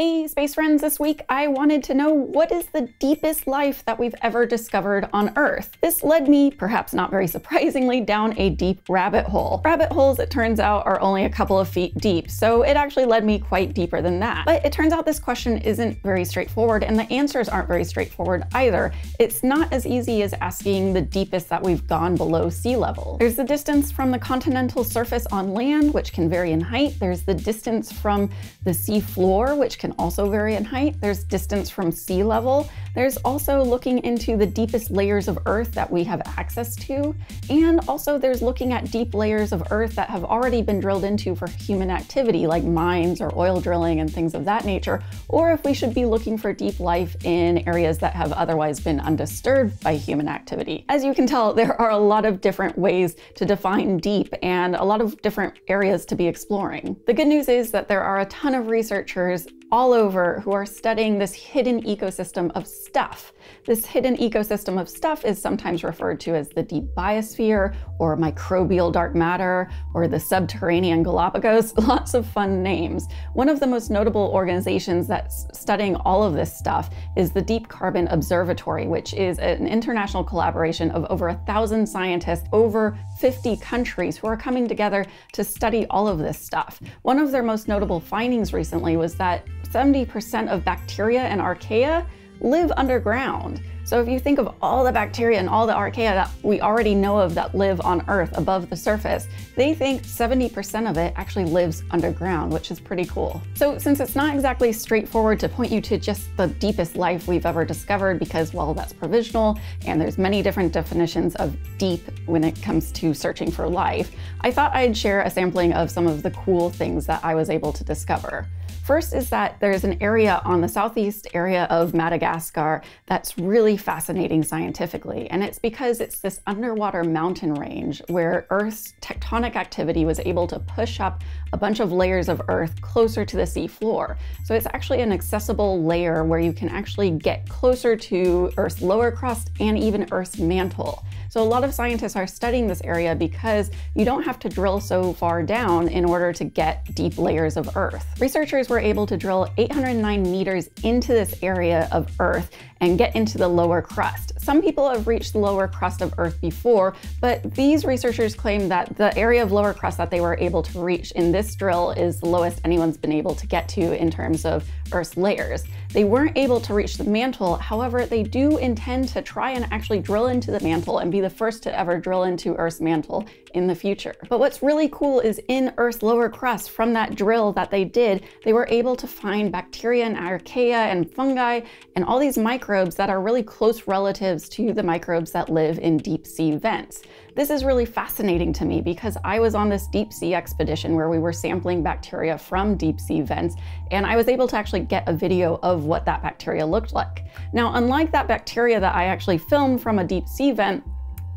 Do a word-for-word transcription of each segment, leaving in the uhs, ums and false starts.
Hey space friends, this week I wanted to know, what is the deepest life that we've ever discovered on Earth? This led me, perhaps not very surprisingly, down a deep rabbit hole. Rabbit holes, it turns out, are only a couple of feet deep, so it actually led me quite deeper than that. But it turns out this question isn't very straightforward, and the answers aren't very straightforward either. It's not as easy as asking the deepest that we've gone below sea level. There's the distance from the continental surface on land, which can vary in height. There's the distance from the sea floor, which can also vary in height. There's distance from sea level. There's also looking into the deepest layers of Earth that we have access to. And also there's looking at deep layers of Earth that have already been drilled into for human activity, like mines or oil drilling and things of that nature, or if we should be looking for deep life in areas that have otherwise been undisturbed by human activity. As you can tell, there are a lot of different ways to define deep and a lot of different areas to be exploring. The good news is that there are a ton of researchers all over who are studying this hidden ecosystem of stuff. This hidden ecosystem of stuff is sometimes referred to as the deep biosphere or microbial dark matter or the subterranean Galapagos, lots of fun names. One of the most notable organizations that's studying all of this stuff is the Deep Carbon Observatory, which is an international collaboration of over a thousand scientists, over fifty countries who are coming together to study all of this stuff. One of their most notable findings recently was that seventy percent of bacteria and archaea live underground. So if you think of all the bacteria and all the archaea that we already know of that live on Earth above the surface, they think seventy percent of it actually lives underground, which is pretty cool. So since it's not exactly straightforward to point you to just the deepest life we've ever discovered, because, well, that's provisional and there's many different definitions of deep when it comes to searching for life, I thought I'd share a sampling of some of the cool things that I was able to discover. First is that there's an area on the southeast area of Madagascar that's really fascinating scientifically, and it's because it's this underwater mountain range where Earth's tectonic activity was able to push up a bunch of layers of Earth closer to the sea floor. So it's actually an accessible layer where you can actually get closer to Earth's lower crust and even Earth's mantle. So a lot of scientists are studying this area because you don't have to drill so far down in order to get deep layers of Earth. Researchers were able to drill eight hundred nine meters into this area of Earth and get into the lower crust. Some people have reached the lower crust of Earth before, but these researchers claim that the area of lower crust that they were able to reach in this drill is the lowest anyone's been able to get to in terms of Earth's layers. They weren't able to reach the mantle, however, they do intend to try and actually drill into the mantle and be the first to ever drill into Earth's mantle in the future. But what's really cool is in Earth's lower crust, from that drill that they did, they were able to find bacteria and archaea and fungi and all these microbes that are really close relatives to the microbes that live in deep sea vents. This is really fascinating to me because I was on this deep sea expedition where we were sampling bacteria from deep sea vents, and I was able to actually get a video of what that bacteria looked like. Now, unlike that bacteria that I actually filmed from a deep sea vent,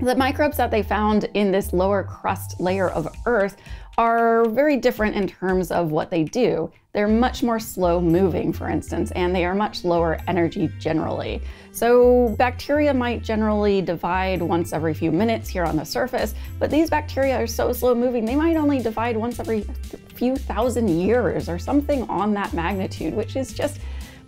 the microbes that they found in this lower crust layer of Earth are very different in terms of what they do. They're much more slow moving, for instance, and they are much lower energy generally. So bacteria might generally divide once every few minutes here on the surface, but these bacteria are so slow moving, they might only divide once every few thousand years or something on that magnitude, which is just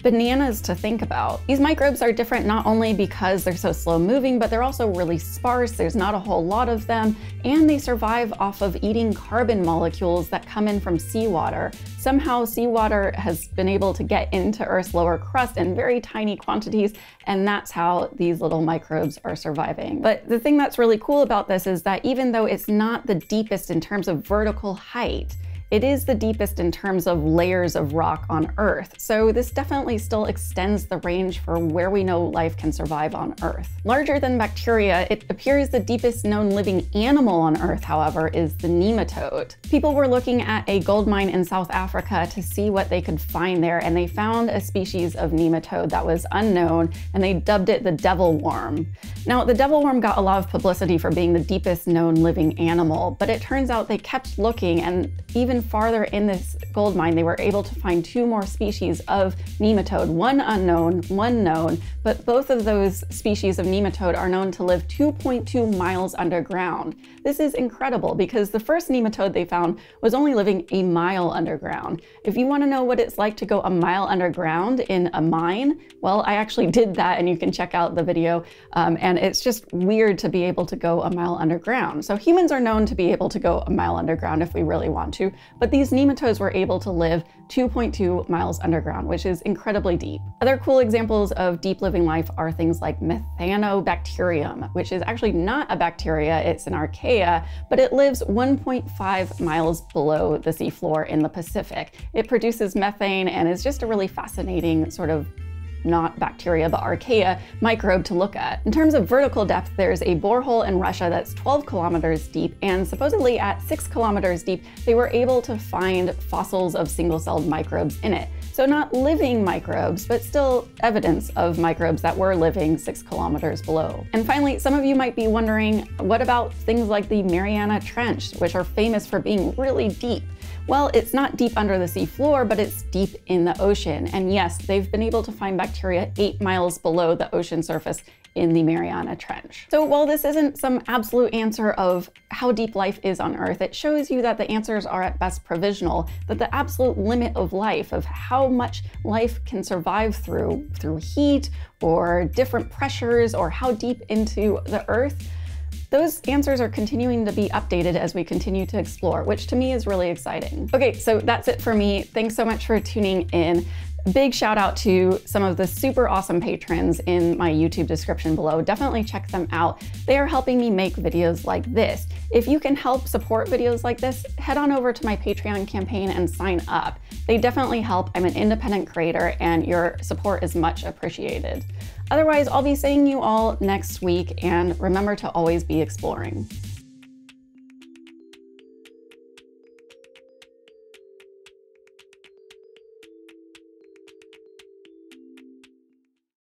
bananas to think about. These microbes are different not only because they're so slow moving, but they're also really sparse. There's not a whole lot of them, and they survive off of eating carbon molecules that come in from seawater. Somehow seawater has been able to get into Earth's lower crust in very tiny quantities, and that's how these little microbes are surviving. But the thing that's really cool about this is that even though it's not the deepest in terms of vertical height, it is the deepest in terms of layers of rock on Earth, so this definitely still extends the range for where we know life can survive on Earth. Larger than bacteria, it appears the deepest known living animal on Earth, however, is the nematode. People were looking at a gold mine in South Africa to see what they could find there, and they found a species of nematode that was unknown, and they dubbed it the devil worm. Now, the devil worm got a lot of publicity for being the deepest known living animal, but it turns out they kept looking, and even farther in this gold mine, they were able to find two more species of nematode, one unknown, one known, but both of those species of nematode are known to live two point two miles underground. This is incredible because the first nematode they found was only living a mile underground. If you want to know what it's like to go a mile underground in a mine, well, I actually did that and you can check out the video. Um, and it's just weird to be able to go a mile underground. So humans are known to be able to go a mile underground if we really want to, but these nematodes were able to live two point two miles underground, which is incredibly deep. Other cool examples of deep living life are things like Methanobacterium, which is actually not a bacteria, it's an archaea, but it lives one point five miles below the seafloor in the Pacific. It produces methane and is just a really fascinating sort of not bacteria, but archaea microbe to look at. In terms of vertical depth, there's a borehole in Russia that's twelve kilometers deep, and supposedly at six kilometers deep, they were able to find fossils of single-celled microbes in it. So not living microbes, but still evidence of microbes that were living six kilometers below. And finally, some of you might be wondering, what about things like the Mariana Trench, which are famous for being really deep? Well, it's not deep under the sea floor, but it's deep in the ocean. And yes, they've been able to find bacteria eight miles below the ocean surface in the Mariana Trench. So while this isn't some absolute answer of how deep life is on Earth, it shows you that the answers are at best provisional, that the absolute limit of life, of how much life can survive through, through heat or different pressures or how deep into the Earth, those answers are continuing to be updated as we continue to explore, which to me is really exciting. Okay, so that's it for me. Thanks so much for tuning in. Big shout out to some of the super awesome patrons in my YouTube description below. Definitely check them out. They are helping me make videos like this. If you can help support videos like this, head on over to my Patreon campaign and sign up. They definitely help. I'm an independent creator and your support is much appreciated. Otherwise, I'll be seeing you all next week and remember to always be exploring.